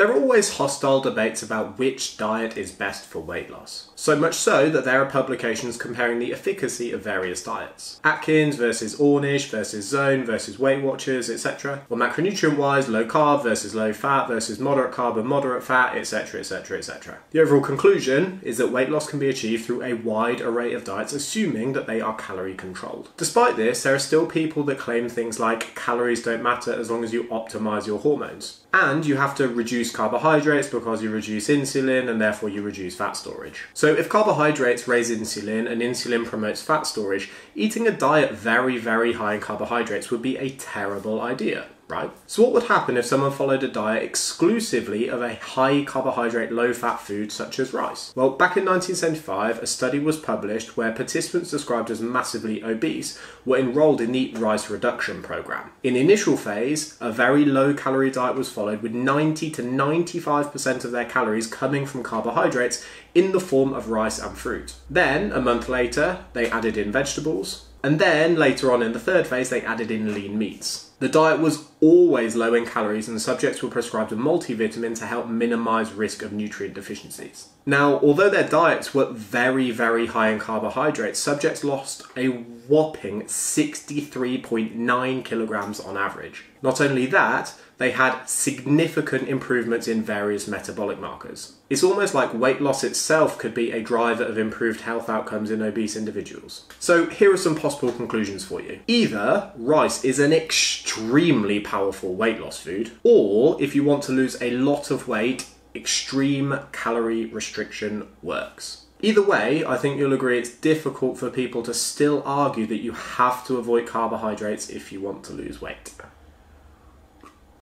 There are always hostile debates about which diet is best for weight loss, so much so that there are publications comparing the efficacy of various diets. Atkins versus Ornish versus Zone versus Weight Watchers, etc. Or macronutrient-wise, low carb versus low fat versus moderate carb and moderate fat, etc, etc, etc. The overall conclusion is that weight loss can be achieved through a wide array of diets, assuming that they are calorie controlled. Despite this, there are still people that claim things like calories don't matter as long as you optimize your hormones. And you have to reduce carbohydrates because you reduce insulin and therefore you reduce fat storage. So if carbohydrates raise insulin and insulin promotes fat storage, eating a diet very, very high in carbohydrates would be a terrible idea, right? So what would happen if someone followed a diet exclusively of a high carbohydrate, low fat food such as rice? Well, back in 1975, a study was published where participants described as massively obese were enrolled in the rice reduction program. In the initial phase, a very low calorie diet was followed with 90 to 95% of their calories coming from carbohydrates in the form of rice and fruit. Then, a month later, they added in vegetables. And then, later on in the third phase, they added in lean meats. The diet was always low in calories and subjects were prescribed a multivitamin to help minimize risk of nutrient deficiencies. Now, although their diets were very, very high in carbohydrates, subjects lost a whopping 63.9 kilograms on average. Not only that, they had significant improvements in various metabolic markers. It's almost like weight loss itself could be a driver of improved health outcomes in obese individuals. So here are some possible conclusions for you. Either rice is an extremely powerful weight loss food, or if you want to lose a lot of weight, extreme calorie restriction works. Either way, I think you'll agree it's difficult for people to still argue that you have to avoid carbohydrates if you want to lose weight.